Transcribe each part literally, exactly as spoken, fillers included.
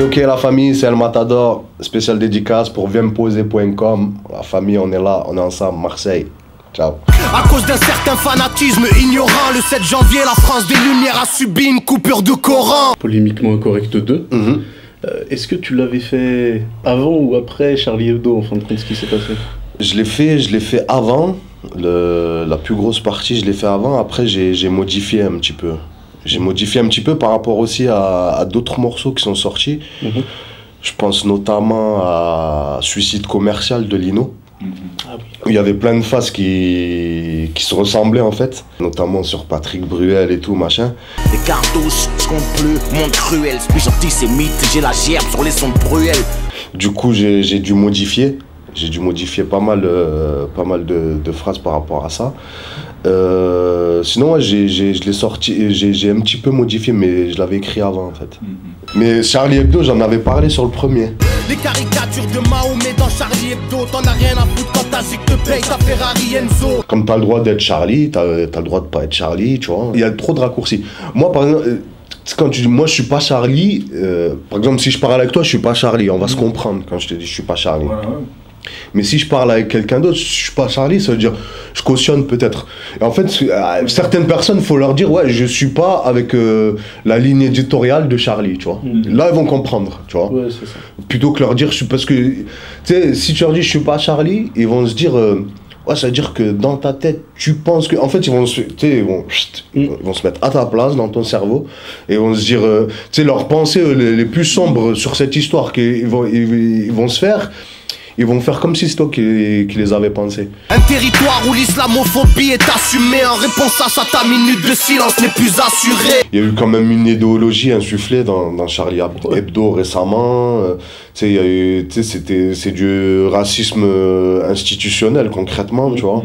ok, la famille, c'est El Matador, spécial dédicace pour viens me poser point com. La famille, on est là, on est ensemble, Marseille. Ciao. À cause d'un certain fanatisme ignorant, le sept janvier, la France des Lumières a subi une coupure de courant. Polémiquement incorrect deux. Mm-hmm. euh, Est-ce que tu l'avais fait avant ou après Charlie Hebdo, en fin de compte, ce qui s'est passé? Je l'ai fait, je l'ai fait avant. Le, la plus grosse partie, je l'ai fait avant. Après, j'ai modifié un petit peu. J'ai modifié un petit peu par rapport aussi à, à d'autres morceaux qui sont sortis. Mmh. Je pense notamment à Suicide commercial de Lino. Mmh. Ah oui. Où il y avait plein de faces qui, qui se ressemblaient en fait. Notamment sur Patrick Bruel et tout machin. Les cartouches, je compte plus, monde cruel. Plus gentil, c'est mythe, j'ai la gerbe sur les sons de Bruel. Du coup, j'ai dû modifier. J'ai dû modifier pas mal, euh, pas mal de, de phrases par rapport à ça. Euh, sinon, ouais, j'ai, j'ai, je l'ai sorti, j'ai un petit peu modifié, mais je l'avais écrit avant en fait. Mm-hmm. Mais Charlie Hebdo, j'en avais parlé sur le premier. Les caricatures de Mahomet dans Charlie Hebdo, t'en as rien à foutre quand ta zik te paye ta Ferrari Enzo. Comme t'as le droit d'être Charlie, t'as le droit de pas être Charlie, tu vois. Il y a trop de raccourcis. Moi, par exemple, quand tu dis moi je suis pas Charlie, euh, par exemple si je parle avec toi, je suis pas Charlie, on va mm-hmm. se comprendre quand je te dis je suis pas Charlie. Ouais, ouais. Mais si je parle avec quelqu'un d'autre, je suis pas Charlie, ça veut dire je cautionne peut-être. Et en fait, certaines personnes, faut leur dire ouais, je suis pas avec euh, la ligne éditoriale de Charlie, tu vois. Mm-hmm. Là, ils vont comprendre, tu vois. Ouais, c'est ça. Plutôt que leur dire je suis parce que, tu sais, si tu leur dis je suis pas Charlie, ils vont se dire euh, ouais, ça veut dire que dans ta tête, tu penses que, en fait, ils vont se, tu sais, ils vont, chut, mm. ils vont se mettre à ta place dans ton cerveau et ils vont se dire, euh, tu sais, leurs pensées euh, les, les plus sombres sur cette histoire qu'ils vont, ils, ils vont se faire. Ils vont faire comme si c'est toi qui, qui les avait pensés. Un territoire où l'islamophobie est assumée. En réponse à ça, ta minute de silence n'est plus assurée. Il y a eu quand même une idéologie insufflée dans, dans Charlie Hebdo récemment. Tu sais, c'est du racisme institutionnel concrètement, tu vois.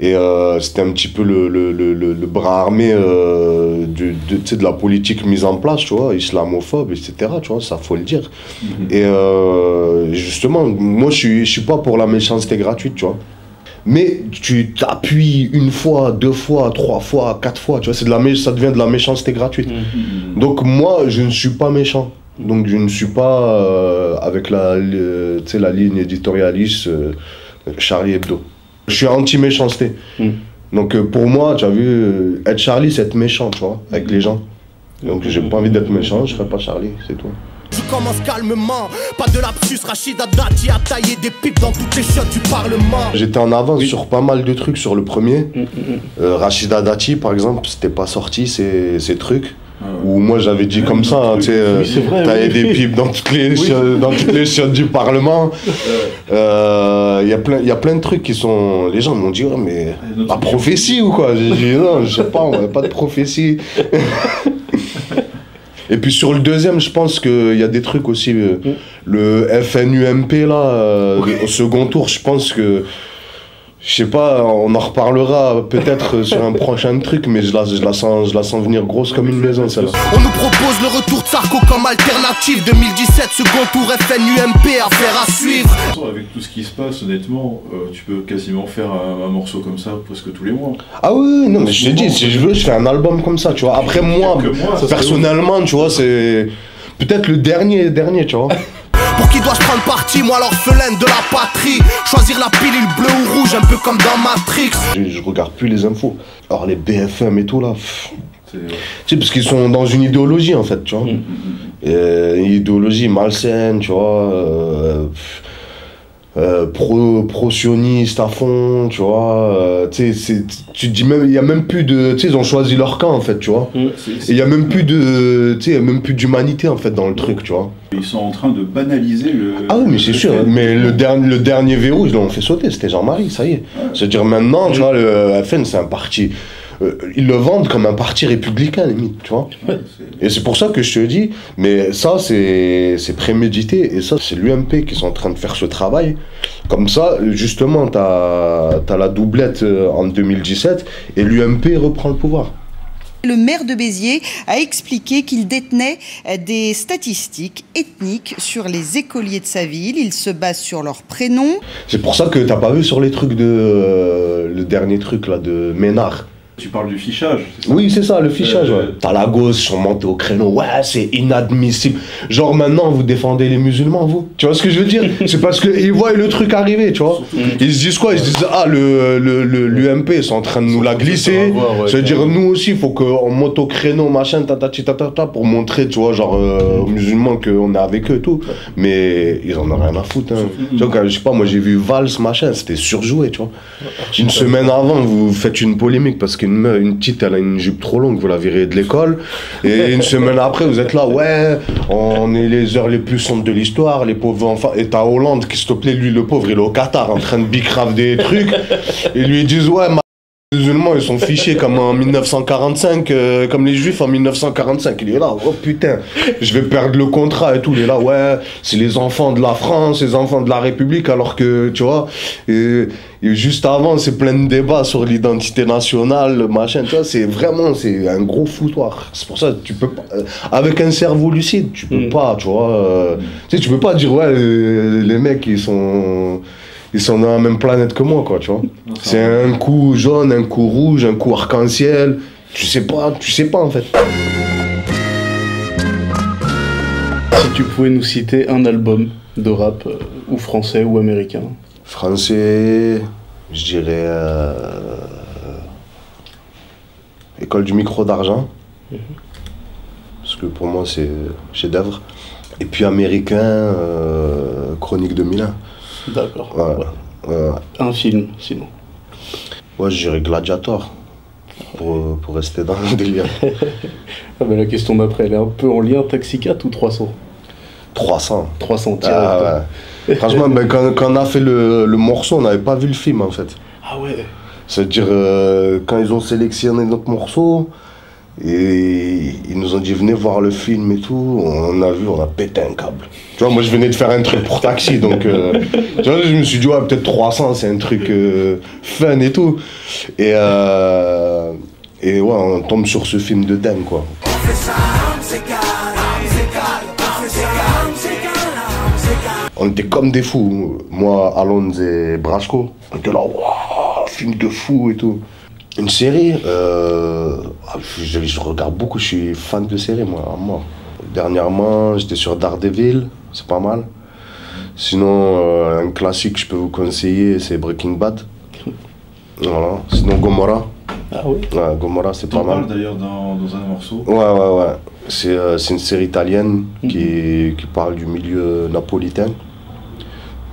Et euh, c'était un petit peu le, le, le, le bras armé euh, du, de, de la politique mise en place, tu vois, islamophobe, et cetera. Tu vois, ça, faut le dire. Mm-hmm. Et euh, justement, moi, je suis, je suis pas pour la méchanceté gratuite, tu vois. Mais tu t'appuies une fois, deux fois, trois fois, quatre fois, tu vois, c'est de la, ça devient de la méchanceté gratuite. Mm-hmm. Donc moi, je ne suis pas méchant. Donc je ne suis pas euh, avec la, le, tu sais, la ligne éditorialiste euh, Charlie Hebdo. Je suis anti-méchanceté. Mm. Donc euh, pour moi, tu as vu, euh, être Charlie, c'est être méchant, tu vois, avec les gens. Donc j'ai pas envie d'être méchant, je serai pas Charlie, c'est tout. Tu commences calmement, pas de lapsus, Rachida Dati a taillé des pipes dans toutes les shots du Parlement. J'étais en avance oui. sur pas mal de trucs sur le premier. Mm, mm, mm. Euh, Rachida Dati, par exemple, c'était pas sorti ces, ces trucs. Où moi j'avais dit comme ça, tu sais, t'avais des pipes dans toutes les oui. chiottes du Parlement. Euh, y a plein, y a plein de trucs qui sont. Les gens m'ont dit, oh, mais la prophétie ou quoi? J'ai dit, non, je sais pas, on n'avait pas de prophétie. Et puis sur le deuxième, je pense qu'il y a des trucs aussi. Euh, oui. Le F N U M P là, euh, oui. au second tour, je pense que. Je sais pas, on en reparlera peut-être sur un prochain truc, mais je la, je, la sens, je la sens venir grosse comme une maison, celle-là. On nous propose le retour de Sarko comme alternative deux mille dix-sept, second tour F N U M P, affaire à suivre. Avec tout ce qui se passe, honnêtement, euh, tu peux quasiment faire un, un morceau comme ça presque tous les mois. Ah oui, non, mais je te dis, si je veux, je fais un album comme ça, tu vois. Après moi, moi personnellement, tu vois, c'est peut-être le dernier, dernier, tu vois. Pour qui dois-je prendre parti, moi l'orphelin de la patrie? Choisir la pilule bleue ou rouge, un peu comme dans Matrix. Je, je regarde plus les infos. Alors les B F M et tout là, tu sais, parce qu'ils sont dans une idéologie en fait, tu vois. Mm -hmm. euh, une idéologie malsaine, tu vois. Euh, euh, pro, pro sioniste à fond, tu vois. Euh, tu sais, tu dis même, il y a même plus de, tu sais, ils ont choisi leur camp en fait, tu vois. Mm, et il y a même plus de, tu sais, il y a même plus d'humanité en fait dans le truc, tu vois. Ils sont en train de banaliser le... Ah oui, mais c'est sûr, mais le, der le dernier verrou, ils l'ont fait sauter, c'était Jean-Marie, ça y est. Ouais. C'est-à-dire maintenant, tu vois, le F N, c'est un parti... Euh, ils le vendent comme un parti républicain, limite, tu vois. Ouais, et c'est pour ça que je te dis, mais ça, c'est prémédité, et ça, c'est l'U M P qui sont en train de faire ce travail. Comme ça, justement, t'as t'as la doublette euh, en deux mille dix-sept, et l'U M P reprend le pouvoir. Le maire de Béziers a expliqué qu'il détenait des statistiques ethniques sur les écoliers de sa ville. Il se base sur leur prénom. C'est pour ça que t'as pas vu sur les trucs de... Euh, le dernier truc là de Ménard. Tu parles du fichage, c'est ça? Oui, c'est ça, le fichage. Euh, ouais. T'as la gauche, ils sont montés au créneau. Ouais, c'est inadmissible. Genre, maintenant, vous défendez les musulmans, vous. Tu vois ce que je veux dire? C'est parce qu'ils voient le truc arriver, tu vois. Mmh. Ils se disent quoi? Ils se disent, ah, le, le, le, l'U M P, ils sont en train de nous la glisser. C'est-à-dire, ouais, ouais, nous aussi, il faut qu'on monte au créneau, machin, tatati, tatata, pour montrer, tu vois, genre, euh, aux musulmans qu'on est avec eux, tout. Mais ils en ont rien à foutre. Hein. Mmh. Tu vois, quand, je sais pas, moi, j'ai vu Vals, machin, c'était surjoué, tu vois. Une semaine avant, vous faites une polémique parce que Une, me, une petite, elle a une jupe trop longue, vous la virez de l'école. Et une semaine après, vous êtes là, ouais, on est les heures les plus sombres de l'histoire, les pauvres enfants. Et t'as Hollande qui, s'il te plaît, lui, le pauvre, il est au Qatar en train de bicrave des trucs. Ils lui disent, ouais, ma... les musulmans, ils sont fichés comme en mille neuf cent quarante-cinq, euh, comme les juifs en mille neuf cent quarante-cinq. Il est là, oh putain, je vais perdre le contrat et tout. Il est là, ouais, c'est les enfants de la France, les enfants de la République, alors que, tu vois. Et, Et juste avant, c'est plein de débats sur l'identité nationale, machin, tu vois, c'est vraiment, c'est un gros foutoir. C'est pour ça que tu peux pas, avec un cerveau lucide, tu peux mmh. pas, tu vois, euh, tu sais, tu peux pas dire, ouais, les, les mecs, ils sont, ils sont dans la même planète que moi, quoi, tu vois. C'est un coup jaune, un coup rouge, un coup arc-en-ciel, tu sais pas, tu sais pas, en fait. Si tu pouvais nous citer un album de rap, euh, ou français ou américain. Français, je dirais euh, École du Micro d'Argent, mmh. parce que pour moi c'est chef-d'œuvre. Et puis américain, euh, Chroniques de Milan. D'accord. Voilà. Ouais. Voilà. Un film sinon. Ouais, je dirais Gladiator, pour, pour rester dans le délire. Ah ben la question d'après, elle est un peu en lien. Taxi quatre ou trois cents? trois cents. trois cents tirs. Ah ouais. Franchement, ben, quand, quand on a fait le, le morceau, on n'avait pas vu le film en fait. Ah ouais. C'est-à-dire, euh, quand ils ont sélectionné notre morceau, et ils nous ont dit venez voir le film et tout, on a vu, on a pété un câble. Tu vois, moi je venais de faire un truc pour Taxi, donc euh, tu vois, je me suis dit ouais, peut-être trois cents, c'est un truc euh, fun et tout. Et, euh, et ouais, on tombe sur ce film de dingue quoi. On était comme des fous, moi, Alonso et Brasco. On était là, waouh, film de fou et tout. Une série, euh, je, je regarde beaucoup, je suis fan de séries, moi, moi. Dernièrement, j'étais sur Daredevil, c'est pas mal. Sinon, euh, un classique que je peux vous conseiller, c'est Breaking Bad. Voilà. Sinon, Gomorra. Ah oui. Ouais, Gomorra, c'est pas mal. On parle d'ailleurs dans, dans un morceau. Ouais, ouais, ouais. C'est euh, une série italienne mmh. qui, qui parle du milieu napolitain.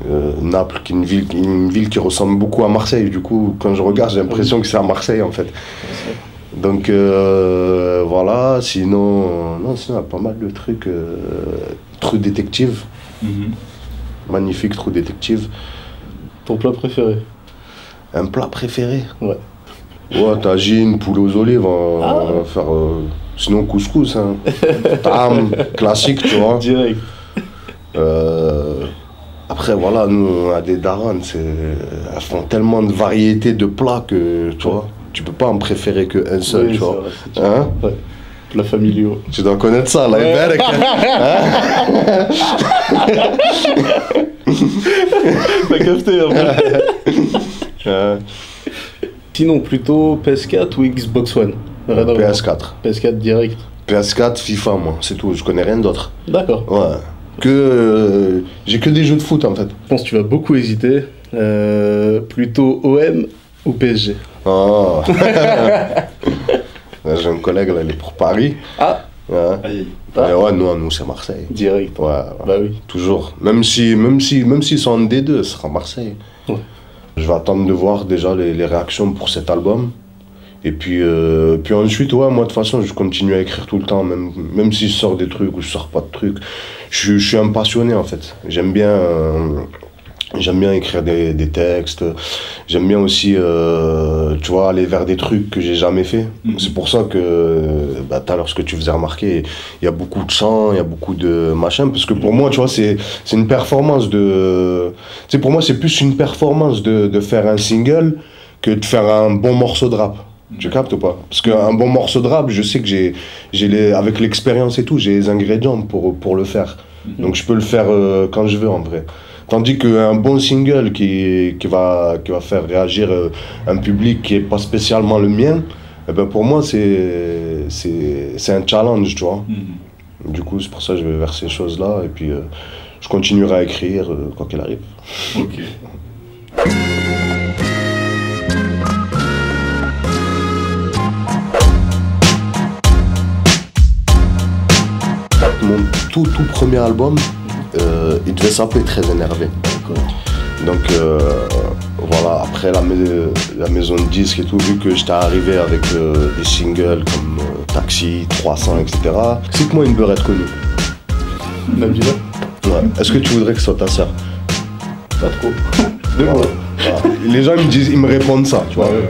Euh, Naples, qui est une ville, une ville qui ressemble beaucoup à Marseille. Du coup, quand je regarde, j'ai l'impression mmh. que c'est à Marseille, en fait. Donc, euh, voilà. Sinon, non, sinon, il y a pas mal de trucs. Euh, True Detective. Mmh. Magnifique True Detective. Ton plat préféré? Un plat préféré? Ouais. Ouais, tagine, poule aux olives, on ah. va faire... Euh, sinon, couscous, hein. Tam, classique, tu vois. Direct. Euh, après, voilà, nous, on a des daronnes, elles font tellement de variétés de plats que, tu vois, tu peux pas en préférer qu'un seul, oui, tu vois. Vrai, hein ouais. La famille. Tu dois connaître ça, la ouais. Ibérique. Hein. T'as capté, un peu. Sinon, plutôt P S quatre ou Xbox One? P S quatre. P S quatre direct. P S quatre, FIFA, moi, c'est tout, je connais rien d'autre. D'accord. Ouais. Que. Euh, J'ai que des jeux de foot en fait. Je pense que tu vas beaucoup hésiter. Euh, plutôt O M ou P S G? Oh. J'ai un collègue là, il est pour Paris. Ah ouais. Aïe. Ah. Ouais, nous, nous c'est Marseille. Direct. Ouais, ouais. Bah oui. Toujours. Même si, même si, même s'ils sont en D deux, ce sera Marseille. Ouais. Je vais attendre de voir déjà les, les réactions pour cet album. Et puis, euh, puis ensuite, ouais, moi de toute façon, je continue à écrire tout le temps, même, même si je sors des trucs ou je sors pas de trucs. Je, je suis un passionné en fait. J'aime bien, euh, j'aime bien écrire des, des textes. J'aime bien aussi, euh, tu vois, aller vers des trucs que j'ai jamais fait. Mmh. C'est pour ça que, bah, tout à l'heure, ce que tu faisais remarquer, il y a beaucoup de chants, il y a beaucoup de machin. Parce que pour moi, tu vois, c'est une performance de. Tu sais, pour moi, c'est plus une performance de, de faire un single que de faire un bon morceau de rap. Tu captes ou pas? Parce qu'un bon morceau de rap, je sais que j'ai, j'ai avec l'expérience et tout, j'ai les ingrédients pour, pour le faire. Donc je peux le faire euh, quand je veux en vrai. Tandis qu'un bon single qui, qui, va, qui va faire réagir euh, un public qui n'est pas spécialement le mien, eh ben pour moi, c'est, c'est, c'est un challenge, tu vois. Mm-hmm. Du coup, c'est pour ça que je vais vers ces choses-là. Et puis, euh, je continuerai à écrire euh, quoi qu'il arrive. Ok. Mon tout, tout premier album, euh, il devait s'appeler Très Énervé. Donc euh, voilà, après la, la maison de disques et tout, vu que j'étais arrivé avec euh, des singles comme euh, Taxi, trois cents, et cetera. C'est que moi une beurette connue. Nabila ? Ouais. Est-ce que tu voudrais que ce soit ta sœur ? Pas trop. Voilà. Voilà. Les gens ils me disent, ils me répondent ça, tu vois. Ouais, ouais.